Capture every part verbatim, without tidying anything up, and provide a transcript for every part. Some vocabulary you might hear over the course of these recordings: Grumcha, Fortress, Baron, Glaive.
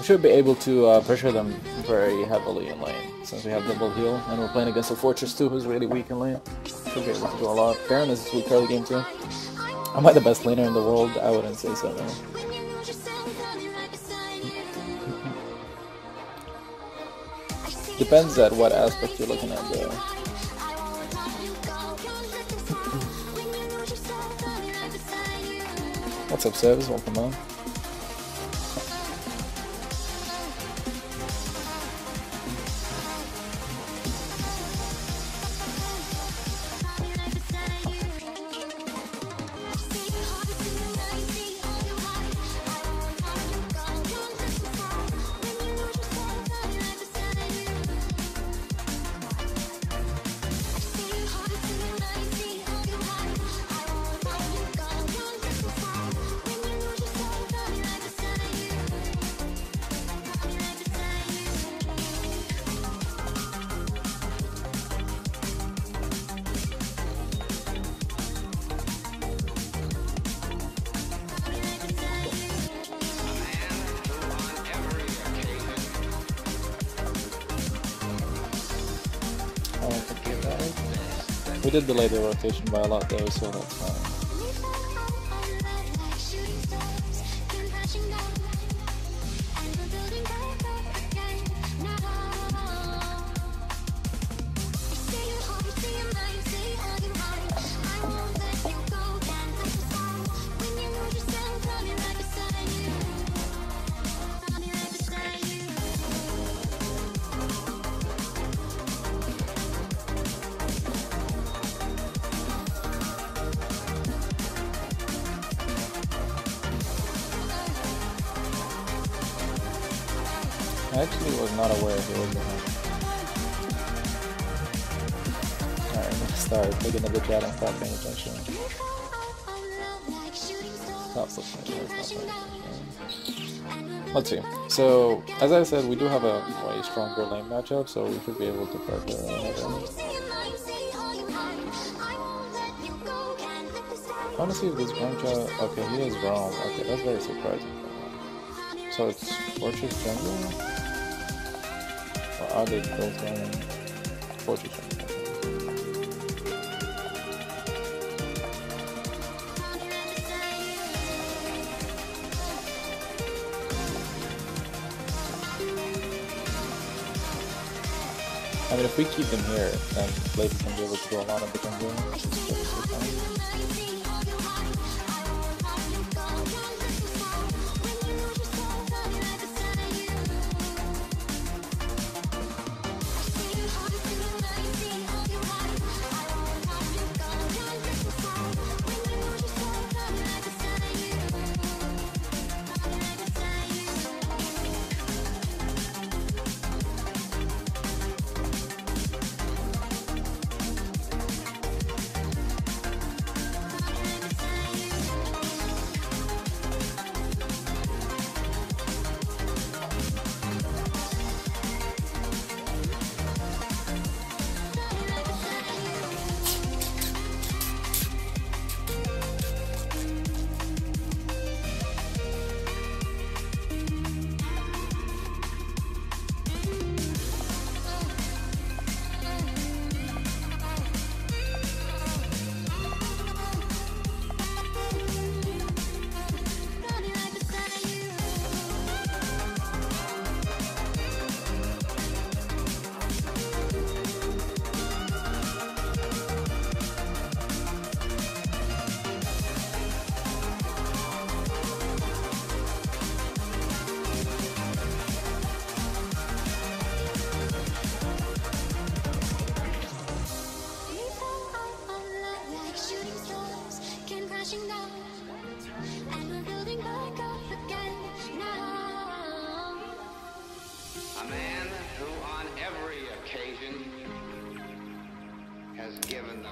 We should be able to uh, pressure them very heavily in lane, since we have double heal, and we're playing against a Fortress too, who's really weak in lane. Should be able to do a lot. Baron is this weak early game too. Am I the best laner in the world? I wouldn't say so, no. Depends at what aspect you're looking at though. What's up, Sebs? Welcome on. We did delay the rotation by a lot though, so that's fine. I actually was not aware of it was behind. Alright, I'm gonna start taking a look at it and stop paying attention. Stop looking at it, stop paying attention. Let's see. So, as I said, we do have a way stronger lane matchup, so we should be able to prep the lane. Honestly, this Grumcha. Okay, he is wrong. Okay, that's very surprising. So it's Fortress Jungle? Are they both running Fortress Jungle? I mean, if we keep them here, then Glaive is going to be able to do a lot of the jungle, which is perfectly fine.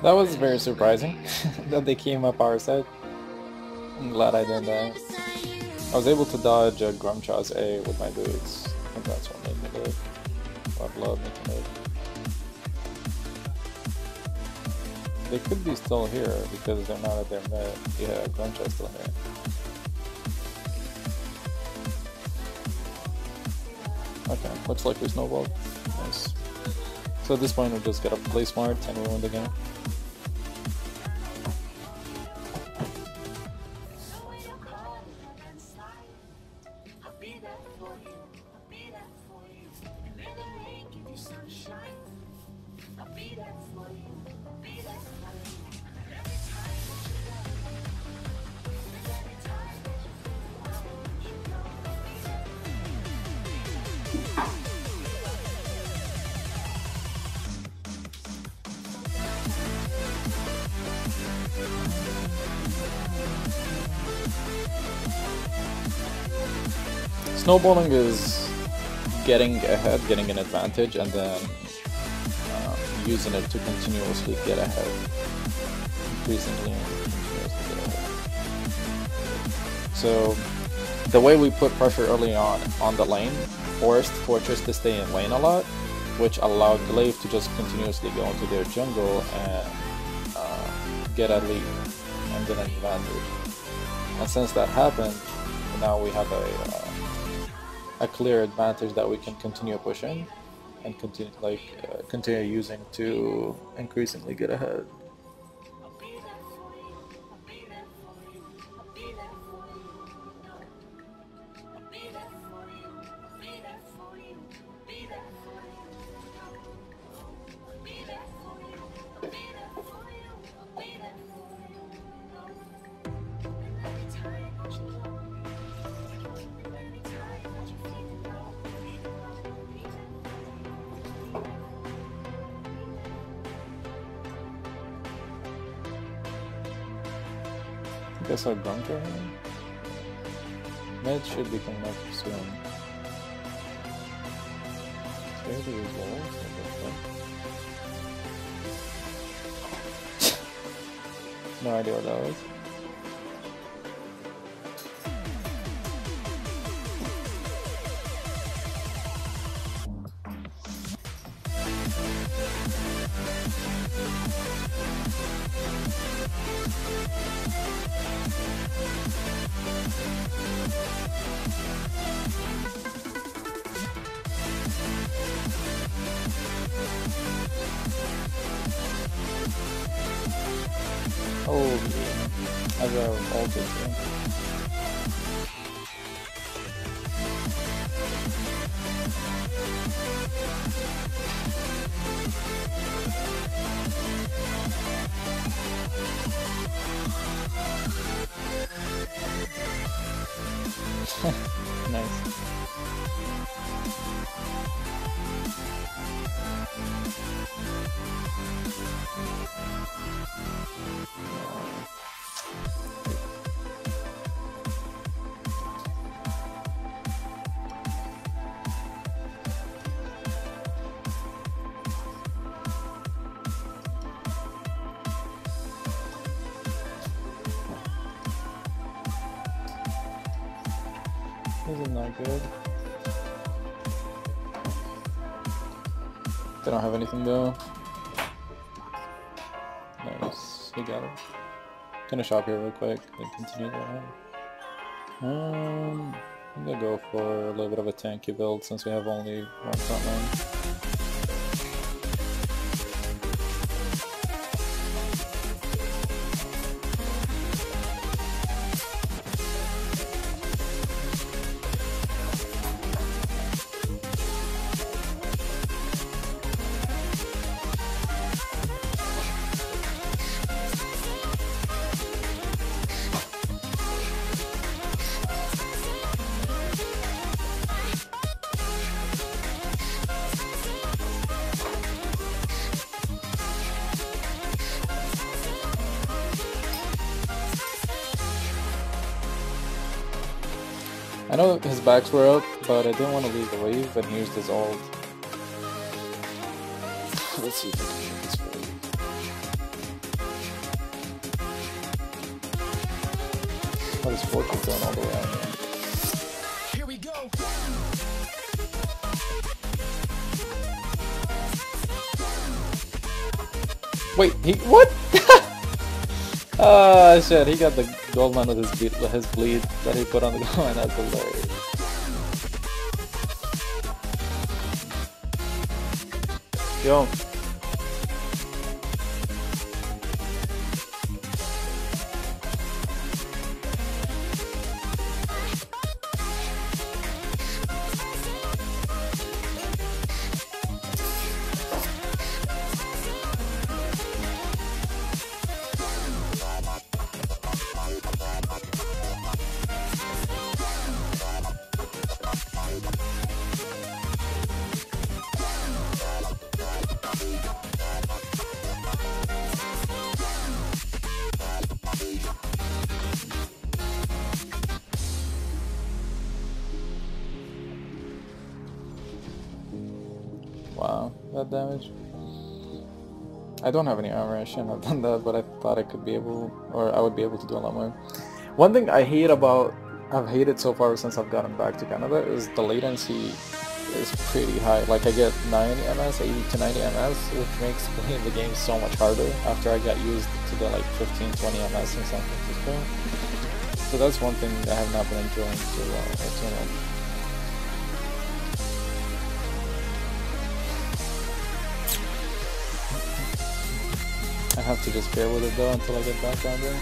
That was very surprising that they came up our side. I'm glad I didn't die. I was able to dodge a Grumcha's A with my boots, and that's what made me do it. I'd love making it. They could be still here because they're not at their mid. Yeah, Grumcha's still here. Okay, looks like we snowballed. Nice. So at this point we just gotta play smart and we win the game. Snowballing is getting ahead, getting an advantage, and then um, using it to continuously get ahead. Increasingly, continuously get ahead. So, the way we put pressure early on on the lane forced Fortress to stay in lane a lot, which allowed Glaive to just continuously go into their jungle and uh, get a lead and get an advantage. And since that happened, now we have a uh, a clear advantage that we can continue pushing and continue like uh, continue using to increasingly get ahead. I guess our bunker here. Med should be coming up soon. There's the results. No idea what that was. Oh, yeah. As a voltage, yeah. Nice. This is not good. They don't have anything though. Nice, we got it. Gonna shop here real quick and continue that. Um, I'm gonna go for a little bit of a tanky build since we have only one front line. I know his backs were up, but I didn't want to lose the wave, and he used his ult. Let's see if I can shoot this wave. Oh, this Fortress going all the way out here. Here we go. Wait, he what? Ah, uh, shit, he got the gold line with his, be his bleed that he put on the gold line. That's hilarious. Yo. Wow, that damage. I don't have any armor, I shouldn't have done that, but I thought I could be able, or I would be able to do a lot more. One thing I hate about, I've hated so far since I've gotten back to Canada is the latency is pretty high. Like I get ninety M S, eighty to ninety M S, which makes playing the game so much harder after I got used to the like fifteen, twenty M S in San Francisco. So that's one thing I have not been enjoying too long. Too much. I have to just bear with it though until I get back on there.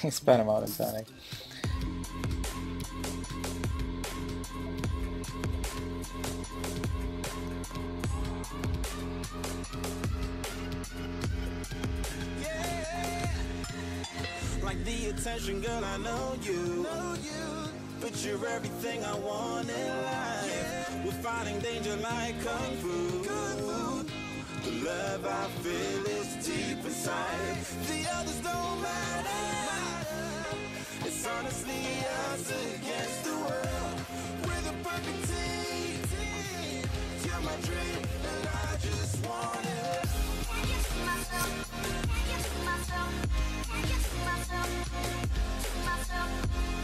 He spent him out of Sonic. Yeah. Like the attention, girl, I know you. Know you. But you're everything I want in life. Yeah. We're fighting danger like kung fu. Kung fu. The love I feel is deep inside. The others don't matter. Honestly, us against the world. We're the perfect team. You're my dream, and I just want it. I guess myself. I guess myself. I guess myself. Myself.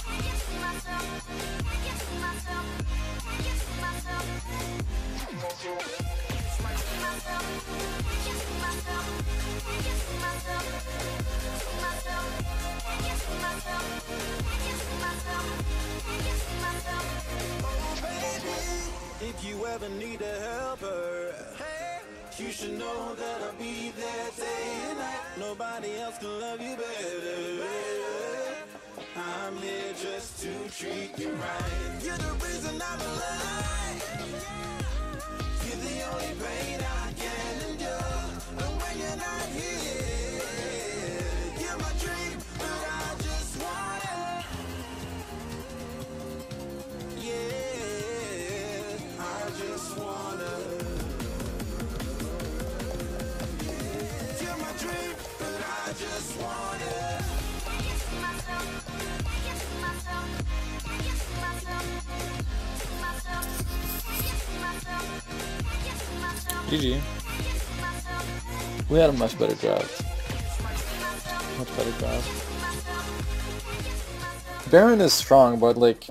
I guess myself. I guess myself. I guess myself. I guess myself. I guess myself. I guess myself. Myself. I guess myself, I guess myself, I guess myself. Oh baby, if you ever need a helper, hey, you should know that I'll be there day and night. Nobody else can love you better. I'm here just to treat you right. You're the reason I'm alive. You're the only pain I can endure. And when you're not here, I just wanna G G. We had a much better draft. Much better draft. Baron is strong, but like